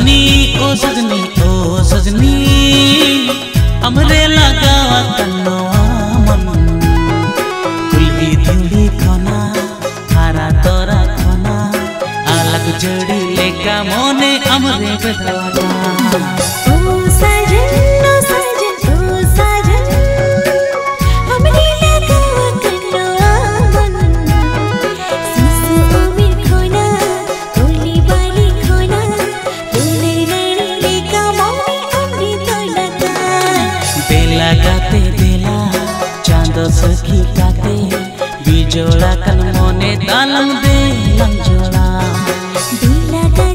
सजनी ओ सजनी हमरे लगावा तनवा मन तुलही दिली खाना हरा तोरा खाना अलग जोड़ी लेका मोने हमरे बदवा लगाते बेला चांद सखी काते बिजोड़ा कन मोने तालम दे लम जोड़ा।